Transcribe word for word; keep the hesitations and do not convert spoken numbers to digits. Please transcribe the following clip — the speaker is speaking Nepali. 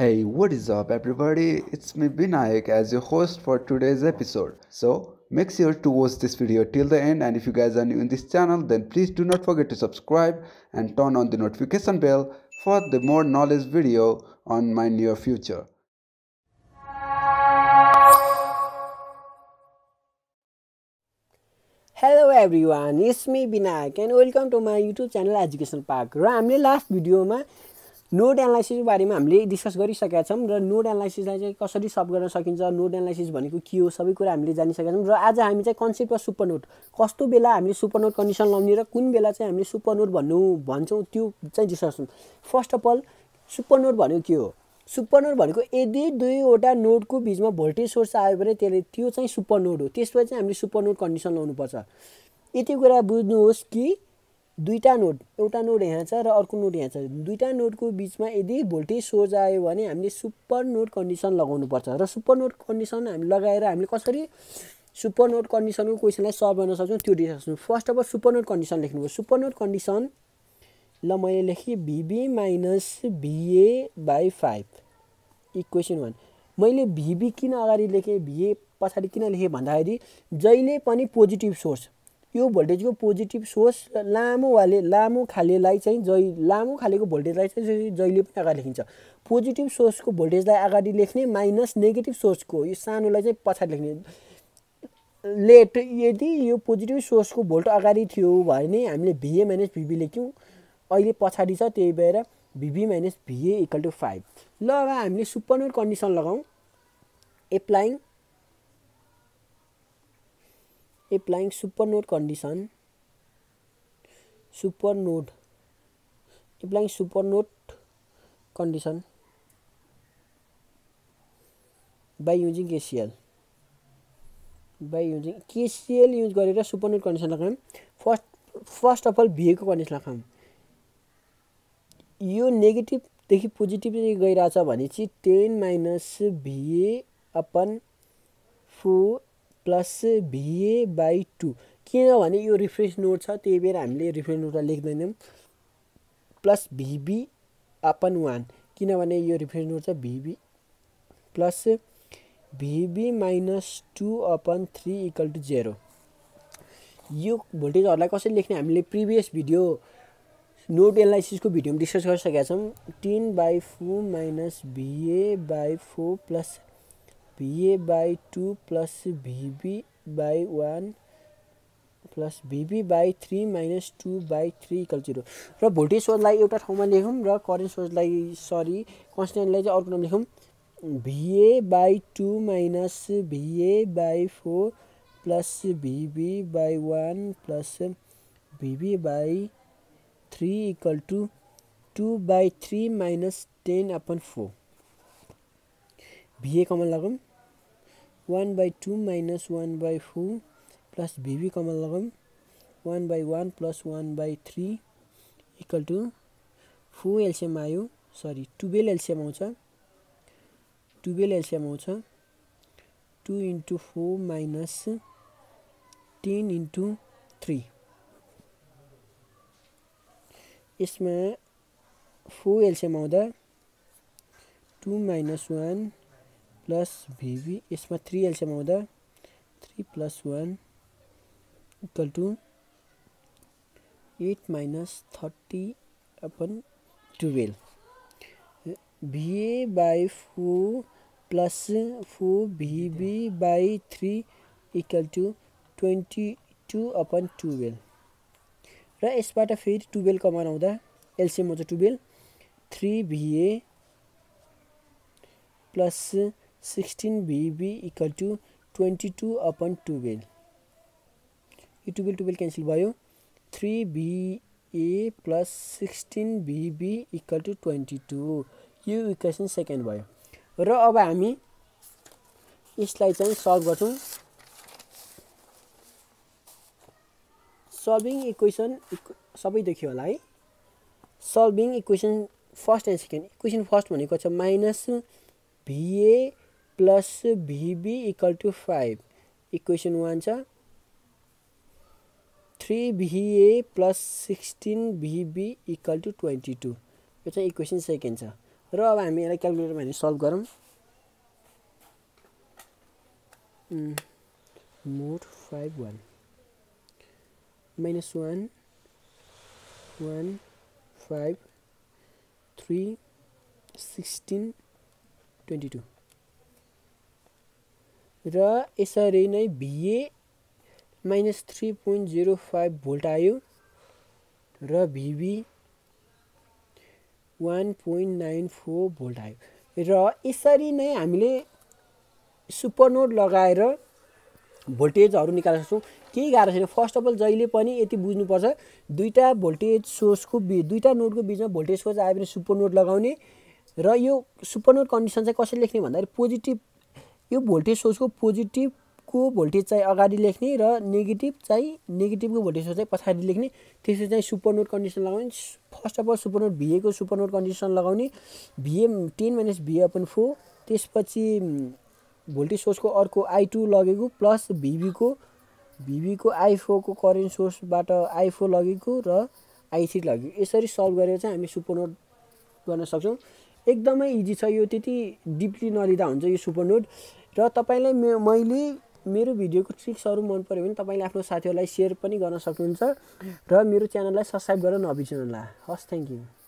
Hey, what is up everybody? It's me Binayak as your host for today's episode. So make sure to watch this video till the end, and if you guys are new in this channel then please do not forget to subscribe and turn on the notification bell for the more knowledge video on my near future. Hello everyone, it's me Binayak and welcome to my YouTube channel Education Park. र हामीले लास्ट भिडियोमा नोड एनालाइसिस बारेमा हामीले डिस्कस गरिसकेका छौं र नोड एनालाइसिसलाई चाहिँ कसरी सल्भ गर्न सकिन्छ, नोड एनालाइसिस भनेको के हो, सबै कुरा हामीले जानिसकेका छौं। र आज हामी चाहिँ कन्सेप्ट अफ सुपरनोड, कस्तो बेला हामीले सुपरनोड कन्डिसन लाउने र कुन बेला चाहिँ हामीले सुपरनोड भन्नु भन्छौं त्यो चाहिँ डिस्कस गर्छौं। फर्स्ट अफ अल सुपरनोड भनेको के हो? सुपरनोड भनेको यदि दुईवटा नोडको बीचमा भोल्टेज सोर्स आयो भने त्यसले त्यो चाहिँ सुपरनोड हो, त्यसपछि चाहिँ हामीले सुपरनोड कन्डिसन लाउनु पर्छ। यति कुरा बुझ्नुहोस् कि दुईटा नोड, एउटा नोड यहाँ छ र अर्को नोड यहाँ छ, दुईटा नोडको बीचमा यदि भोल्टेज सोर्स आयो भने हामीले सुपरनोड कन्डिसन लगाउनु पर्छ। र सुपरनोड कन्डिसन हामी लगाएर हामीले कसरी सुपरनोड कन्डिसनको क्वेशनलाई सल्भ गर्न सक्छौँ त्यो discuss. First of all supernode condition लेख्नु पर्छ। सुपरनोड कन्डिसन ल मैले लेखेँ V B minus V A by five equation one. मैले भिबी किन अगाडि लेखेँ भिए पछाडि किन लेखेँ भन्दाखेरि जहिले पनि पोजिटिभ सोर्स, यो भोल्टेजको पोजिटिभ सोर्स लामो वाले लामो खालेलाई चाहिँ जहि लामो खालेको भोल्टेजलाई चाहिँ जहिले पनि अगाडि लेखिन्छ। पोजिटिभ सोर्सको भोल्टेजलाई अगाडि लेख्ने माइनस नेगेटिभ सोर्सको यो सानोलाई चाहिँ पछाडि लेख्ने। लेट यदि यो पोजिटिभ सोर्सको भोल्ट अगाडि थियो भने हामीले भिए माइनस भिबी लेख्यौँ, अहिले पछाडि छ, त्यही भएर V B minus V A equal to five. ल अब हामीले सुपरनोड कन्डिसन लगाऊँ। Applying applying supernode condition supernode applying supernode condition by using KCL by using KCL use गरेर सुपरनोड कन्डिसन लगाऊँ। फर्स्ट फर्स्ट अफ अल भिएको कन्डिसन लगाऊँ। यो नेगेटिभ देखि पोजिटिभ गइरहेछ भनेपछि ten minus V A upon four plus V A by two, किनभने यो रिफ्रेस नोड छ त्यही भएर हामीले रिफ्रेस नोडलाई लेख्दैनौँ। प्लस भिबी अपन वान, किनभने यो रिफ्रेस नोड छ, V B plus V B minus two upon three equal to zero. यो भोल्टेजहरूलाई कसरी लेख्ने हामीले प्रिभियस भिडियो नोड एनालाइसिसको भिडियोमा डिस्कस गरिसकेका छौँ। Ten by four minus V A by four plus V A by two plus V B by one plus V B by three minus two by three equal zero. र भोल्टेज सोर्सलाई एउटा ठाउँमा लेखौँ र करेन्ट सोर्सलाई सरी कन्सटेन्टलाई चाहिँ अर्को नाम लेखौँ। V A by two minus V A by four plus V B by one plus V B by three equal to two by three minus ten upon four. V A common लगाऊँ, one by two minus one by four plus V B common लगाऊँ, one by one plus one by three equal to four LCM आयो, सरी टुवेल्भ एलसिएम आउँछ, टुवेल्भ एलसिएम आउँछ, two into four minus ten into three. इसमें फोर एलसीएम आउँदा two minus one plus V B, इसमें थ्री एलसीएम आउँदा three plus one equal to eight minus thirty upon twelve. V A by four plus four V B by three equal to twenty two upon twelve. र यसबाट फेरि टुवेल्भ कमन आउँदा एलसीएम हुन्छ twelve. Three V A plus sixteen V B equal to twenty two upon twelve. यो टुवेल्भ टुवेल्भ क्यान्सल भयो, three V A plus sixteen V B equal to twenty two. यो इक्वेसन सेकेन्ड भयो। र अब हामी यसलाई चाहिँ सल्भ गर्छौँ। सल्भिङ इक्वेसन सबै देखियो होला है। Solving equation first and second. Equation first भनेको छ minus V A plus V B equal to five, equation one छ। Three V A plus sixteen V B equal to twenty two, यो चाहिँ इक्वेसन सेकेन्ड छ। र अब हामी यसलाई क्याल्कुलेटरमा हामी सल्भ गरौँ mode five one minus one one five three sixteen twenty-two र यसरी नै भिए minus three point zero five volt आयो र भिबी one point nine four volt आयो र यसरी नै हामीले सुपरनोड लगाएर भोल्टेजहरु निकाल्न सक्छौं केही गाह्रो छैन फर्स्ट अफ अल जहिले पनि यति बुझ्नु पर्छ दुईटा भोल्टेज सोर्सको दुईटा नोडको बीचमा भोल्टेज सोर्स आए पनि सुपरनोड लगाउने र यो सुपरनोड कन्डिसन चाहिँ कसरी लेख्ने भन्दा पोजिटिभ यो भोल्टेज सोर्सको पोजिटिभ को भोल्टेज चाहिँ अगाडि लेख्ने र नेगेटिभ चाहिँ नेगेटिभ को भोल्टेज सोर्स चाहिँ पछाडि लेख्ने त्यसै चाहिँ सुपरनोड कन्डिसन लगाउने first of all supernode V A को सुपरनोड कन्डिसन लगाउने V A ten minus V upon four त्यसपछि भोल्टेज सोर्स को अर्को I two लगेको प्लस V B को V B को I four को करेन्ट सोर्स बाट I four लगेको र I three लगेको यसरी सल्भ गरेर चाहिँ हामी सुपरनोड गर्न सक्छौं एकदमै इजी छ यो त्यति डीपली नलिदा हुन्छ यो सुपरनोड र तपाईलाई मैले मेरो भिडियोको ट्रिक्सहरु मन पर्यो भने तपाईले आफ्नो साथीहरुलाई शेयर पनि गर्न सक्नुहुन्छ र मेरो च्यानललाई सब्स्क्राइब गर्न नबिर्सनु होला हस् थ्यांक यू